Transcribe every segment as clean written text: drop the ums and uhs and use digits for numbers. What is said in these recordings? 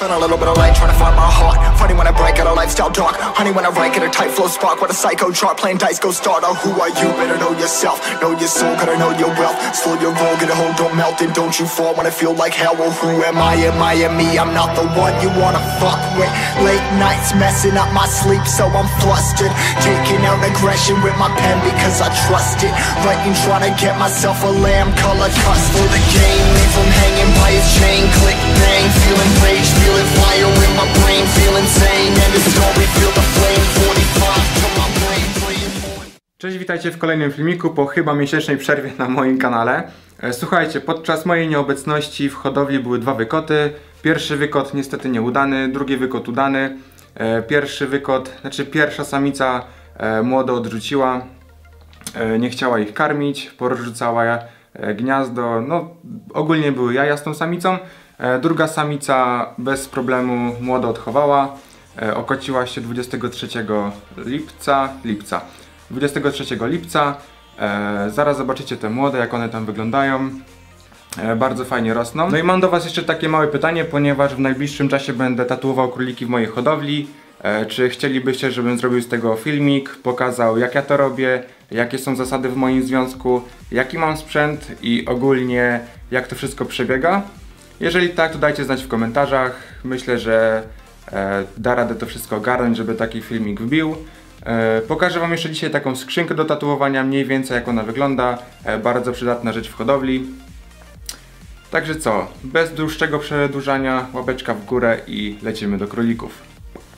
Found a little bit of light, trying to find my heart. Funny when I break out a lifestyle dark. Honey when I rank in a tight flow spark. What a psycho chart, playing dice, go start. Oh, who are you? Better know yourself. Know your soul, gotta know your wealth. Slow your roll, get a hold, don't melt. And don't you fall when I feel like hell. Oh, who am I? Am I and me? I'm not the one you wanna fuck with. Late nights messing up my sleep, so I'm flustered. Taking out aggression with my pen because I trust it. Writing, trying to get myself a lamb colored cuss for the game. Leave him hanging by his chain, click bang, feeling rage. Feel it fire in my brain, feel insane, and it's all we feel the flame, 45 till my brain playing more. Cześć, witajcie w kolejnym filmiku po chyba miesięcznej przerwie na moim kanale. Słuchajcie, podczas mojej nieobecności w hodowli były dwa wykoty. Pierwszy wykot niestety nieudany, drugi wykot udany. Pierwszy wykot, znaczy pierwsza samica młodo odrzuciła, nie chciała ich karmić, porzucała gniazdo, no ogólnie były jaja z tą samicą. Druga samica bez problemu młodo odchowała, okociła się 23 lipca. Zaraz zobaczycie te młode, jak one tam wyglądają. Bardzo fajnie rosną. No i mam do was jeszcze takie małe pytanie, ponieważ w najbliższym czasie będę tatuował króliki w mojej hodowli. Czy chcielibyście, żebym zrobił z tego filmik, pokazał jak ja to robię, jakie są zasady w moim związku, jaki mam sprzęt i ogólnie jak to wszystko przebiega? Jeżeli tak, to dajcie znać w komentarzach. Myślę, że da radę to wszystko ogarnąć, żeby taki filmik wbił. Pokażę wam jeszcze dzisiaj taką skrzynkę do tatuowania, mniej więcej jak ona wygląda. Bardzo przydatna rzecz w hodowli. Także co, bez dłuższego przedłużania, łapeczka w górę i lecimy do królików.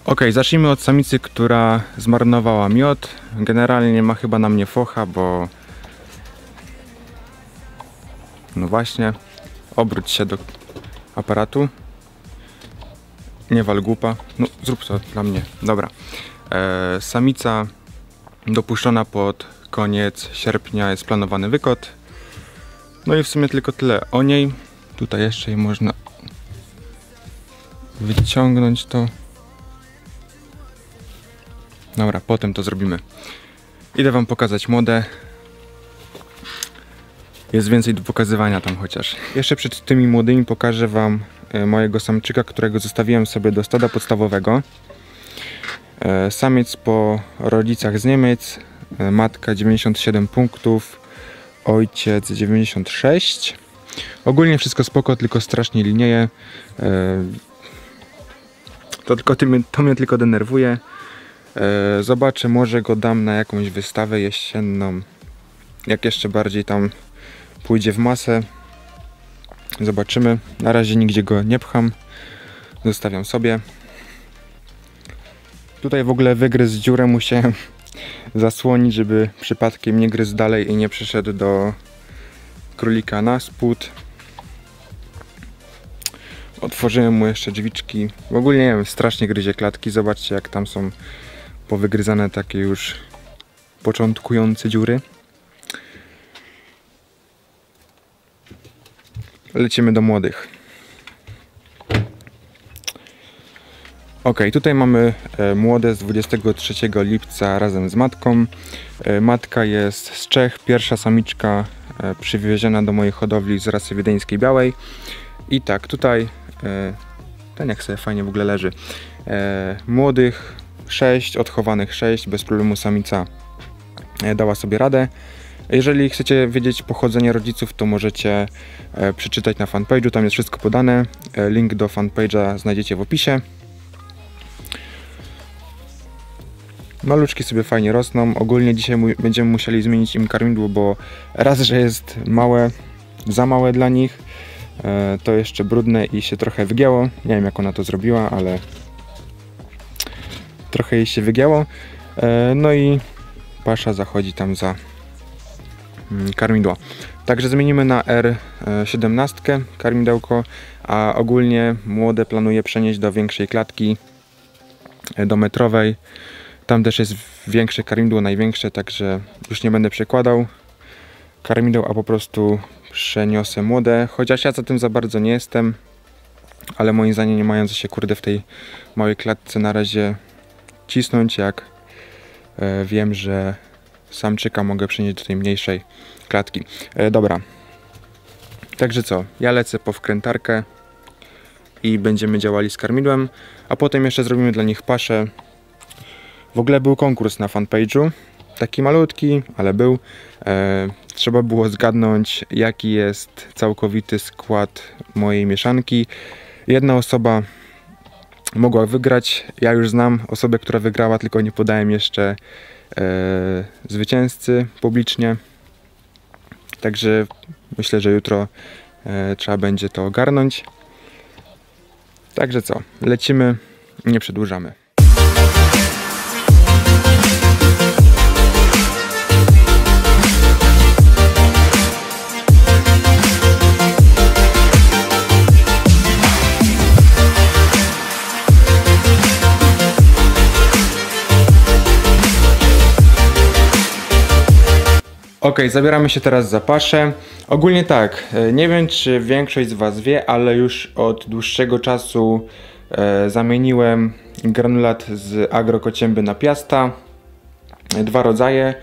Ok, zacznijmy od samicy, która zmarnowała miod. Generalnie ma chyba na mnie focha, bo... No właśnie, obróć się do aparatu. Nie wal głupa. No zrób to dla mnie. Dobra. Samica dopuszczona pod koniec sierpnia, jest planowany wykot. No i w sumie tylko tyle o niej. Tutaj jeszcze jej można wyciągnąć to. Dobra, potem to zrobimy. Idę wam pokazać młode. Jest więcej do pokazywania tam chociaż. Jeszcze przed tymi młodymi pokażę wam mojego samczyka, którego zostawiłem sobie do stada podstawowego. Samiec po rodzicach z Niemiec, matka 97 punktów, ojciec 96. Ogólnie wszystko spoko, tylko strasznie linieje. To mnie tylko denerwuje. Zobaczę, może go dam na jakąś wystawę jesienną. Jak jeszcze bardziej tam pójdzie w masę. Zobaczymy. Na razie nigdzie go nie pcham. Zostawiam sobie. Tutaj w ogóle wygryzł dziurę. Musiałem zasłonić, żeby przypadkiem nie gryzł dalej i nie przyszedł do królika na spód. Otworzyłem mu jeszcze drzwiczki. W ogóle nie wiem, strasznie gryzie klatki. Zobaczcie, jak tam są powygryzane takie już początkujące dziury. Lecimy do młodych. Ok, tutaj mamy młode z 23 lipca razem z matką. Matka jest z Czech, pierwsza samiczka przywieziona do mojej hodowli z rasy wiedeńskiej białej. I tak, tutaj ten jak sobie fajnie w ogóle leży. Młodych 6, odchowanych 6, bez problemu samica dała sobie radę. Jeżeli chcecie wiedzieć pochodzenie rodziców, to możecie przeczytać na fanpage'u, tam jest wszystko podane. Link do fanpage'a znajdziecie w opisie. Maluczki sobie fajnie rosną. Ogólnie dzisiaj będziemy musieli zmienić im karmidło, bo raz, że jest małe, za małe dla nich, to jeszcze brudne i się trochę wygięło. Nie wiem, jak ona to zrobiła, ale trochę jej się wygięło. No i pasza zachodzi tam za karmidła. Także zmienimy na R17 karmidełko, a ogólnie młode planuję przenieść do większej klatki, do metrowej. Tam też jest większe karmidło, największe, także już nie będę przekładał karmideł, a po prostu przeniosę młode, chociaż ja za tym za bardzo nie jestem, ale moim zdaniem nie mają co się kurde w tej małej klatce na razie cisnąć, jak wiem, że samczyka mogę przenieść do tej mniejszej klatki. Dobra. Także co, ja lecę po wkrętarkę i będziemy działali z karmidłem, a potem jeszcze zrobimy dla nich paszę. W ogóle był konkurs na fanpage'u, taki malutki, ale był. Trzeba było zgadnąć, jaki jest całkowity skład mojej mieszanki. Jedna osoba mogła wygrać, ja już znam osobę, która wygrała, tylko nie podałem jeszcze zwycięzcy publicznie. Także myślę, że jutro trzeba będzie to ogarnąć. Także co, lecimy, nie przedłużamy. Ok, zabieramy się teraz za paszę. Ogólnie tak, nie wiem czy większość z Was wie, ale już od dłuższego czasu zamieniłem granulat z agrokocięby na piasta. Dwa rodzaje,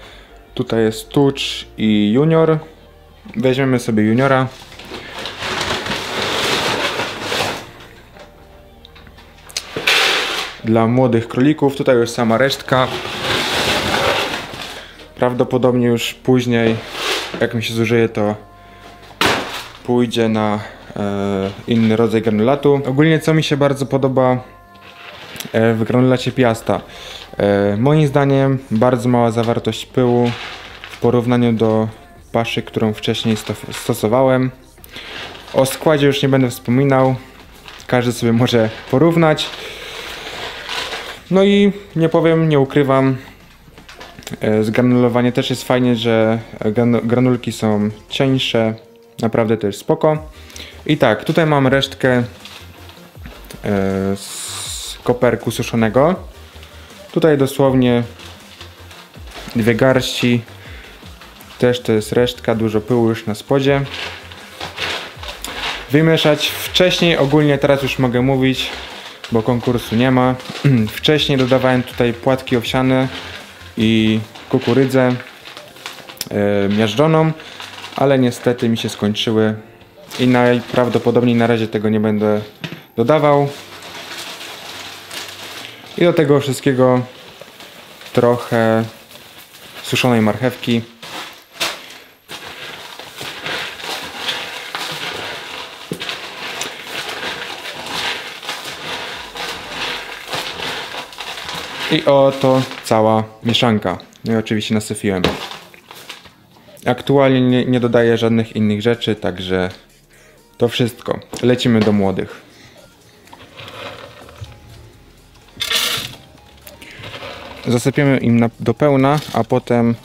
tutaj jest tucz i junior. Weźmiemy sobie juniora. Dla młodych królików, tutaj już sama resztka. Prawdopodobnie już później, jak mi się zużyje, to pójdzie na inny rodzaj granulatu. Ogólnie co mi się bardzo podoba w granulacie Piasta? Moim zdaniem bardzo mała zawartość pyłu w porównaniu do paszy, którą wcześniej stosowałem. O składzie już nie będę wspominał, każdy sobie może porównać. No i nie powiem, nie ukrywam, zgranulowanie też jest fajnie, że granulki są cieńsze, naprawdę to jest spoko. I tak, tutaj mam resztkę z koperku suszonego. Tutaj dosłownie dwie garści, też to jest resztka, dużo pyłu już na spodzie. Wymieszać wcześniej, ogólnie teraz już mogę mówić, bo konkursu nie ma. Wcześniej dodawałem tutaj płatki owsiane i kukurydzę miażdżoną, ale niestety mi się skończyły i najprawdopodobniej na razie tego nie będę dodawał. I do tego wszystkiego trochę suszonej marchewki. I oto cała mieszanka. No i oczywiście nasypiłem. Aktualnie nie dodaję żadnych innych rzeczy, także to wszystko. Lecimy do młodych. Zasypiemy im do pełna, a potem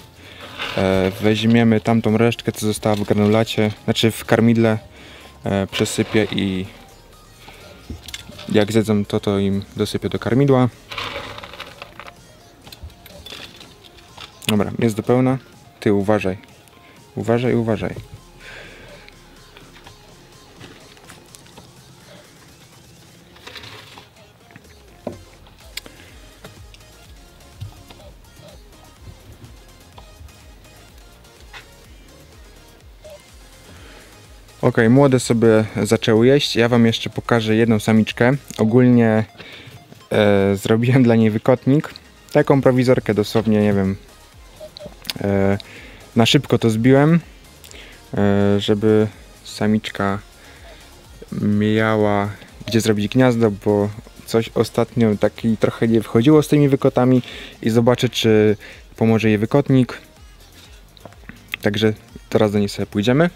weźmiemy tamtą resztkę, co została w granulacie, znaczy w karmidle, przesypię i jak zjedzą to im dosypię do karmidła. Dobra, jest do pełna. Ty uważaj. Uważaj, uważaj. Ok, młode sobie zaczęły jeść. Ja Wam jeszcze pokażę jedną samiczkę. Ogólnie zrobiłem dla niej wykotnik. Taką prowizorkę dosłownie, nie wiem, na szybko to zbiłem, żeby samiczka miała gdzie zrobić gniazdo, bo coś ostatnio taki trochę nie wchodziło z tymi wykotami i zobaczę, czy pomoże jej wykotnik. Także teraz do niej sobie pójdziemy.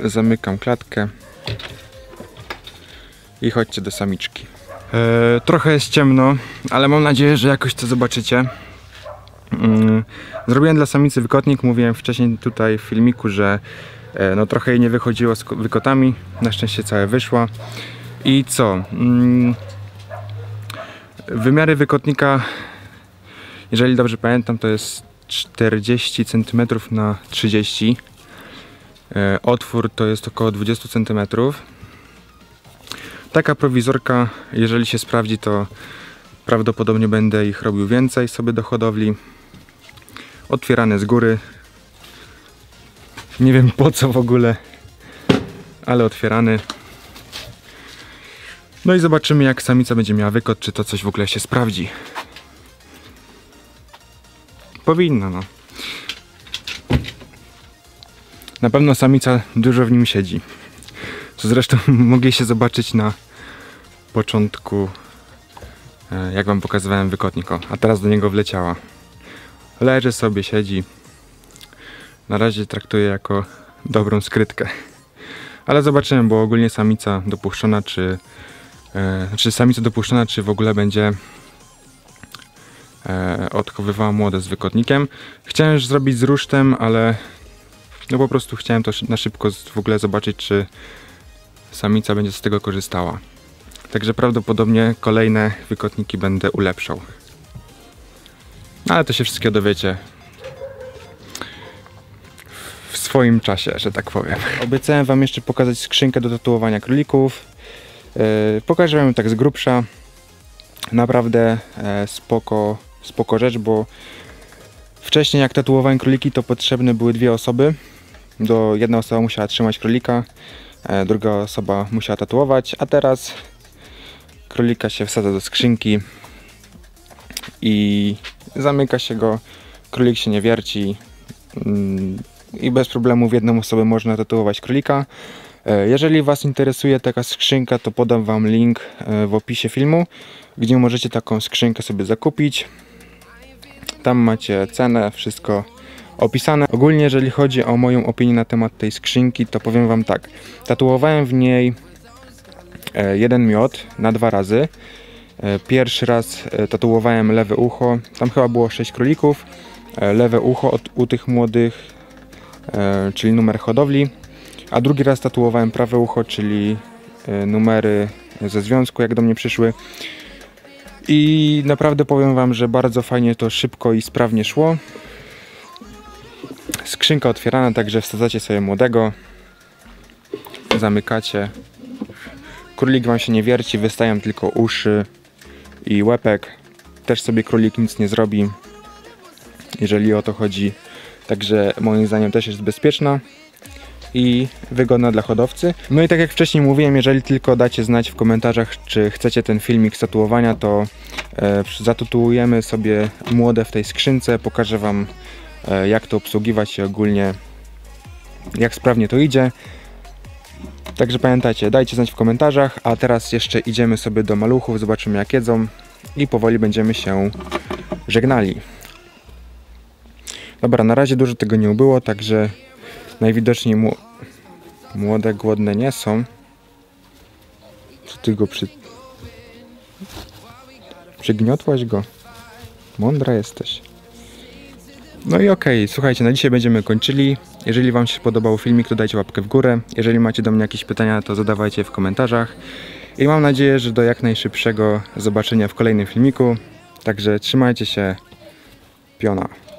Zamykam klatkę i chodźcie do samiczki. Trochę jest ciemno, ale mam nadzieję, że jakoś to zobaczycie. Zrobiłem dla samicy wykotnik, mówiłem wcześniej tutaj w filmiku, że no trochę jej nie wychodziło z wykotami, na szczęście całe wyszła. I co? Wymiary wykotnika, jeżeli dobrze pamiętam, to jest 40 cm na 30 cm. Otwór to jest około 20 cm. Taka prowizorka, jeżeli się sprawdzi, to prawdopodobnie będę ich robił więcej sobie do hodowli. Otwierane z góry. Nie wiem po co w ogóle, ale otwierany. No i zobaczymy, jak samica będzie miała wykot, czy to coś w ogóle się sprawdzi. Powinno, no. Na pewno samica dużo w nim siedzi. Co zresztą mogliście zobaczyć na początku, jak wam pokazywałem wykotnik. O, a teraz do niego wleciała. Leży sobie, siedzi. Na razie traktuję jako dobrą skrytkę. Ale zobaczymy, bo ogólnie samica dopuszczona, czy w ogóle będzie odchowywała młode z wykotnikiem. Chciałem już zrobić z rusztem, ale no po prostu chciałem to na szybko w ogóle zobaczyć, czy samica będzie z tego korzystała. Także prawdopodobnie kolejne wykotniki będę ulepszał. Ale to się wszystkiego dowiecie w swoim czasie, że tak powiem. Obiecałem wam jeszcze pokazać skrzynkę do tatuowania królików. Pokażę wam tak z grubsza. Naprawdę spoko rzecz, bo wcześniej jak tatuowałem króliki, to potrzebne były dwie osoby. Jedna osoba musiała trzymać królika, druga osoba musiała tatuować, a teraz królika się wsadza do skrzynki i zamyka się go, królik się nie wierci i bez problemu w jedną osobę można tatuować królika. Jeżeli was interesuje taka skrzynka, to podam wam link w opisie filmu, gdzie możecie taką skrzynkę sobie zakupić. Tam macie cenę, wszystko opisane. Ogólnie jeżeli chodzi o moją opinię na temat tej skrzynki, to powiem wam tak. Tatuowałem w niej jeden miot na 2 razy. Pierwszy raz tatuowałem lewe ucho. Tam chyba było 6 królików. Lewe ucho u tych młodych, czyli numer hodowli. A drugi raz tatuowałem prawe ucho, czyli numery ze związku, jak do mnie przyszły. I naprawdę powiem wam, że bardzo fajnie to szybko i sprawnie szło. Skrzynka otwierana, także wsadzacie sobie młodego. Zamykacie. Królik wam się nie wierci, wystają tylko uszy i łepek. Też sobie królik nic nie zrobi, jeżeli o to chodzi. Także moim zdaniem też jest bezpieczna i wygodna dla hodowcy. No i tak jak wcześniej mówiłem, jeżeli tylko dacie znać w komentarzach, czy chcecie ten filmik z tatuowania, to zatutuujemy sobie młode w tej skrzynce. Pokażę wam, jak to obsługiwać i ogólnie jak sprawnie to idzie. Także pamiętajcie, dajcie znać w komentarzach, a teraz jeszcze idziemy sobie do maluchów, zobaczymy jak jedzą i powoli będziemy się żegnali. Dobra, na razie dużo tego nie ubyło, także najwidoczniej młode głodne nie są. Co ty go przygniotłaś go? Mądra jesteś. No i okej, słuchajcie, na dzisiaj będziemy kończyli. Jeżeli wam się podobał filmik, to dajcie łapkę w górę. Jeżeli macie do mnie jakieś pytania, to zadawajcie je w komentarzach. I mam nadzieję, że do jak najszybszego zobaczenia w kolejnym filmiku. Także trzymajcie się. Piona.